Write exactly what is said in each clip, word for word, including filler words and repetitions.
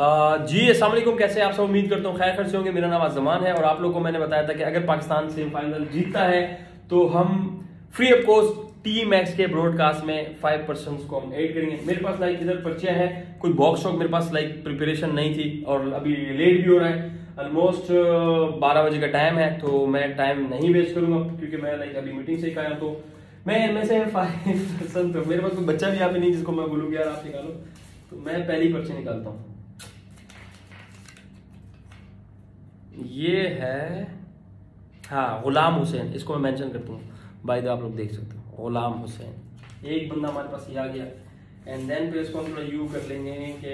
जी अस्सलाम वालेकुम, कैसे आप सब? उम्मीद करता हूँ खैर खैर से होंगे। मेरा नाम अज़मान है और आप लोगों को मैंने बताया था कि अगर पाकिस्तान सेमीफाइनल जीतता है तो हम free of cost team X के ब्रॉडकास्ट में फाइव परसेंट को हम ऐड करेंगे। मेरे पास लाइक इधर पर्चियाँ हैं, कोई बॉक्स शॉक मेरे पास लाइक प्रिपरेशन नहीं थी और अभी लेट भी हो रहा है। ऑलमोस्ट बारह बजे का टाइम है तो मैं टाइम नहीं वेस्ट करूंगा क्योंकि मैं लाइक अभी मीटिंग से आया। तो मैं इनमें से फाइव परसेंट, तो मेरे पास कोई बच्चा भी यहाँ पे नहीं जिसको मैं बोलूँगी यार आप निकालो, तो मैं पहली पर्ची निकालता हूँ। ये है हाँ गुलाम हुसैन, इसको मैं मेंशन करता हूँ बाय द वे, आप लोग देख सकते हो गुलाम हुसैन। एक बंदा हमारे पास ये आ गया एंड देन पे इसको हम थोड़ा यू कर लेंगे कि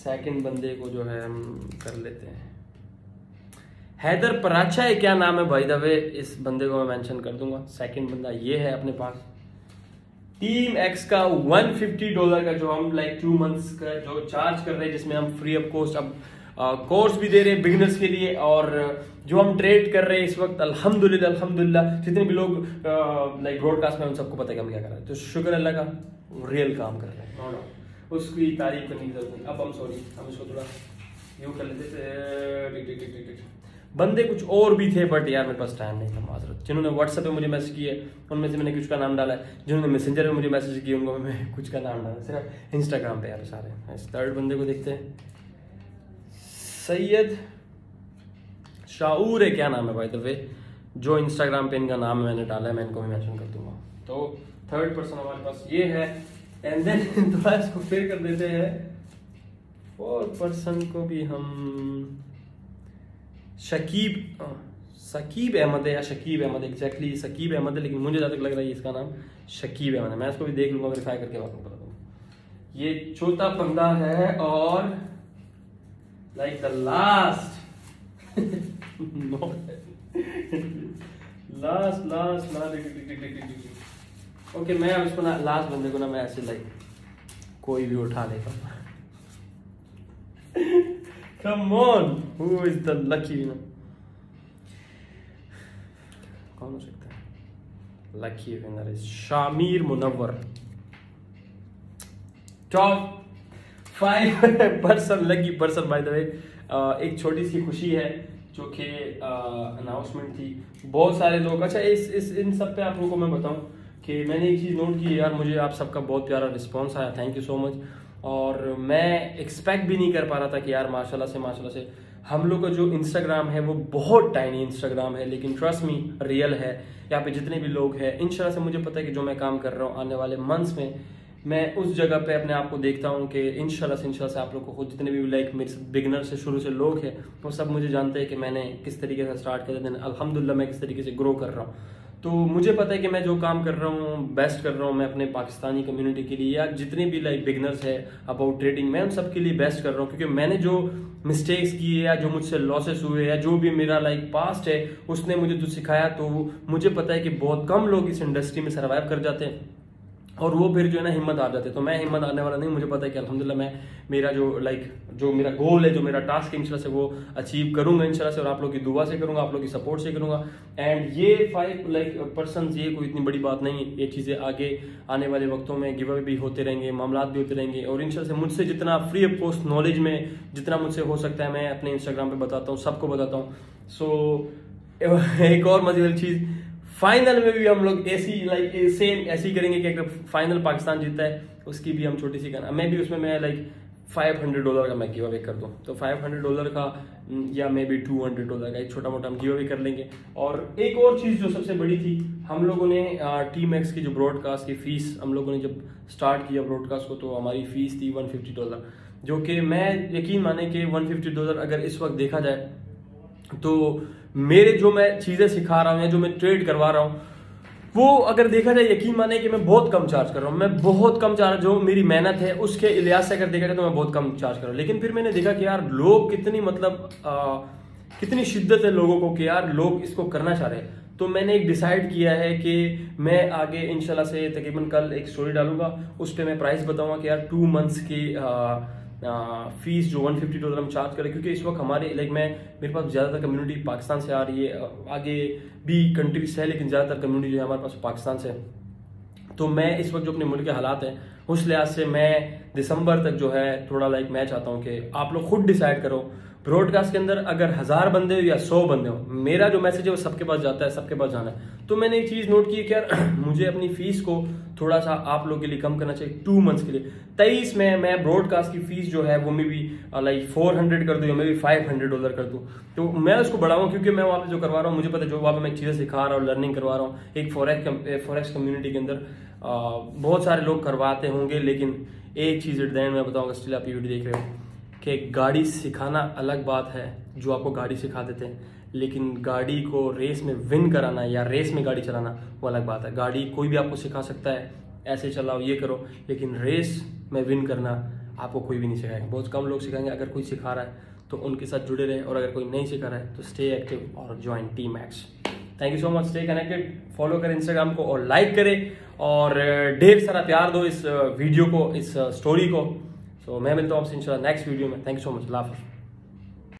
सेकंड बंदे को जो है हम कर लेते हैं। हैदर पराचा है क्या नाम है बाय द वे, इस बंदे को मैं मेंशन कर दूंगा। सेकंड बंदा ये है अपने पास टीम एक्स का एक सौ पचास डॉलर का जो हम लाइक टू मंथ्स का जो चार्ज कर रहे हैं, जिसमें हम फ्री ऑफ कॉस्ट अब कोर्स uh, भी दे रहे हैं बिगिनर्स के लिए। और जो हम ट्रेड कर रहे हैं इस वक्त अल्हम्दुलिल्लाह अल्हम्दुलिल्लाह जितने भी लोग लाइक ब्रॉडकास्ट में उन सबको पता है कि हम क्या कर रहे हैं, तो शुक्र अल्लाह का रियल काम कर रहे हैं, नो डाउट, उसकी तारीफ करने की जरूरत नहीं। अब हम सॉरी हम इसको थोड़ा यूँ कर लेते थे। बंदे कुछ और भी थे बट यार मेरे पास टाइम नहीं था माजरत। जिन्होंने व्हाट्सएप पे मुझे मैसेज किए उनमें से मैंने कुछ का नाम डाला है, जिन्होंने मैसेंजर पे मुझे मैसेज किए उनको मैं कुछ का नाम डाला, सिर्फ इंस्टाग्राम पे यार सारे। इस थर्ड बंदे को देखते हैं, सैयद शाऊर है क्या नाम है भाई, तो वे जो इंस्टाग्राम पे इनका नाम मैंने डाला है मैं इनको भी मेंशन कर दूंगा। तो थर्ड पर्सन हमारे पास ये है एंड देन थोड़ा इसको फिर कर देते हैं। फोर्थ पर्सन को भी हम शकीब शकीब अहमद है या शकीब अहमद, एग्जैक्टली शकीब अहमद है लेकिन मुझे ज़्यादा लग रहा है इसका नाम शकीब अहमद है। मैं इसको भी देख लूँगा वेरीफाई करके आपको बता दूँगा। ये चौथा बंदा है और Like the last, no, last, last, last, okay, मैं अब इसको ना लास्ट बंदे को ना मैं ऐसे लाइक कोई भी उठा लेता हूँ। Come on, who is the lucky winner? कौन हो सकता है? Lucky winner is Shamir Munawwar. Top five percent lucky percent by the way. एक छोटी सी खुशी है जो कि अनाउंसमेंट थी। बहुत सारे लोग अच्छा इस इस इन सब पे आप लोगों को मैं बताऊं कि मैंने एक चीज़ नोट की यार, मुझे आप सबका बहुत प्यारा रिस्पांस आया, थैंक यू सो मच। और मैं एक्सपेक्ट भी नहीं कर पा रहा था कि यार माशाल्लाह से माशाल्लाह से हम लोग का जो इंस्टाग्राम है वो बहुत टाइनी इंस्टाग्राम है, लेकिन ट्रस्ट मी रियल है। यहाँ पर जितने भी लोग हैं इंशाल्लाह से मुझे पता है कि जो मैं काम कर रहा हूँ आने वाले मंथ्स में मैं उस जगह पे अपने आप को देखता हूँ कि इंशाल्लाह से इंशाल्लाह से आप लोग को खुद जितने भी लाइक मेरे बिगनर से शुरू से लोग हैं वो सब मुझे जानते हैं कि मैंने किस तरीके से स्टार्ट किया था, अल्हम्दुलिल्लाह मैं किस तरीके से ग्रो कर रहा हूँ। तो मुझे पता है कि मैं जो काम कर रहा हूँ बेस्ट कर रहा हूँ, मैं अपने पाकिस्तानी कम्युनिटी के लिए या जितने भी लाइक बिगनर्स है अबाउट ट्रेडिंग मैं उन सब के लिए बेस्ट कर रहा हूँ, क्योंकि मैंने जो मिस्टेक्स किए या जो मुझसे लॉसेस हुए या जो भी मेरा लाइक पास्ट है उसने मुझे जो सिखाया, तो मुझे पता है कि बहुत कम लोग इस इंडस्ट्री में सर्वाइव कर जाते हैं और वो फिर जो है ना हिम्मत आ जाते। तो मैं हिम्मत आने वाला नहीं, मुझे पता है कि अल्हम्दुलिल्लाह मैं मेरा जो लाइक जो मेरा गोल है जो मेरा टास्क है इंशाल्लाह से वो अचीव करूंगा इंशाल्लाह से, और आप लोग की दुआ से करूंगा, आप लोग की सपोर्ट से करूंगा। एंड ये फाइव लाइक पर्संस ये कोई इतनी बड़ी बात नहीं है, ये चीज़ें आगे आने वाले वक्तों में गिव अवे भी होते रहेंगे, मामला भी होते रहेंगे, और इंशाल्लाह से मुझसे जितना फ्री ऑफ कॉस्ट नॉलेज में जितना मुझसे हो सकता है मैं अपने इंस्टाग्राम पर बताता हूँ, सबको बताता हूँ। सो एक और मजेदार चीज़, फाइनल में भी हम लोग ऐसी लाइक सेम ऐसी करेंगे कि अगर फाइनल पाकिस्तान जीतता है उसकी भी हम छोटी सी करना, मैं भी उसमें मैं लाइक पाँच सौ डॉलर का मैं गिव अवे कर दूं, तो पाँच सौ डॉलर का या मे बी दो सौ डॉलर का एक छोटा मोटा हम गिव अवे कर लेंगे। और एक और चीज़ जो सबसे बड़ी थी, हम लोगों ने टीम एक्स की जो ब्रॉडकास्ट की फ़ीस हम लोगों ने जब स्टार्ट किया ब्रॉडकास्ट को तो हमारी फ़ीस थी एक सौ पचास डॉलर, जो कि मैं यकीन माने कि एक सौ पचास डॉलर अगर इस वक्त देखा जाए तो मेरे जो मैं चीज़ें सिखा रहा हूँ या जो मैं ट्रेड करवा रहा हूँ वो अगर देखा जाए यकीन माने कि मैं बहुत कम चार्ज कर रहा हूँ, मैं बहुत कम चार्ज जो मेरी मेहनत है उसके लिहाज से अगर देखा जाए तो मैं बहुत कम चार्ज कर रहा हूँ। लेकिन फिर मैंने देखा कि यार लोग कितनी मतलब आ, कितनी शिद्दत है लोगों को कि यार लोग इसको करना चाह रहे हैं। तो मैंने एक डिसाइड किया है कि मैं आगे इंशाल्लाह से तकरीबन कल एक स्टोरी डालूंगा, उस पर मैं प्राइस बताऊँगा कि यार टू मंथ्स की फ़ीस जो एक सौ पचास डॉलर हम चार्ज करें, क्योंकि इस वक्त हमारे लाइक मैं मेरे पास ज़्यादातर कम्युनिटी पाकिस्तान से आ रही है, आगे भी कंट्रीज है लेकिन ज़्यादातर कम्युनिटी जो है हमारे पास पाकिस्तान से है। तो मैं इस वक्त जो अपने मुल्क के हालात हैं उस लिहाज से मैं दिसंबर तक जो है थोड़ा लाइक मैं चाहता हूँ कि आप लोग खुद डिसाइड करो ब्रॉडकास्ट के अंदर अगर हज़ार बंदे हो या सौ बंदे हो, मेरा जो मैसेज है वो सबके पास जाता है, सबके पास जाना है। तो मैंने एक चीज़ नोट की है कि यार मुझे अपनी फीस को थोड़ा सा आप लोग के लिए कम करना चाहिए टू मंथ्स के लिए। तेईस में मैं ब्रॉडकास्ट की फीस जो है वो मैं भी लाइक फोर हंड्रेड कर दूँ या मैं भी फाइव हंड्रेड डॉलर कर दूँ, तो मैं उसको बढ़ाऊँ क्योंकि मैं वहाँ पे जो करवा रहा हूँ मुझे पता है, जो वहाँ पे मैं चीज़ें सिखा रहा हूँ, लर्निंग करवा रहा हूँ। एक फॉरेक्स फॉरेक्स कम्युनिटी के अंदर आ, बहुत सारे लोग करवाते होंगे, लेकिन एक चीज़ एट द एंड मैं बताऊँगा, स्टिल आप ये वीडियो देख रहे हो कि गाड़ी सिखाना अलग बात है, जो आपको गाड़ी सिखा देते हैं, लेकिन गाड़ी को रेस में विन कराना या रेस में गाड़ी चलाना वो अलग बात है। गाड़ी कोई भी आपको सिखा सकता है, ऐसे चलाओ ये करो, लेकिन रेस में विन करना आपको कोई भी नहीं सिखाएगा, बहुत कम लोग सिखाएंगे। अगर कोई सिखा रहा है तो उनके साथ जुड़े रहे, और अगर कोई नहीं सिखा रहा है तो स्टे एक्टिव और join team X. Thank you so much, stay connected, follow करें इंस्टाग्राम को और लाइक करें और ढेर सारा प्यार दो इस वीडियो को, इस स्टोरी को। सो so, मैं मिलता हूँ आपसे इंशाल्लाह नेक्स्ट वीडियो में। Thank you so much, लाफिज।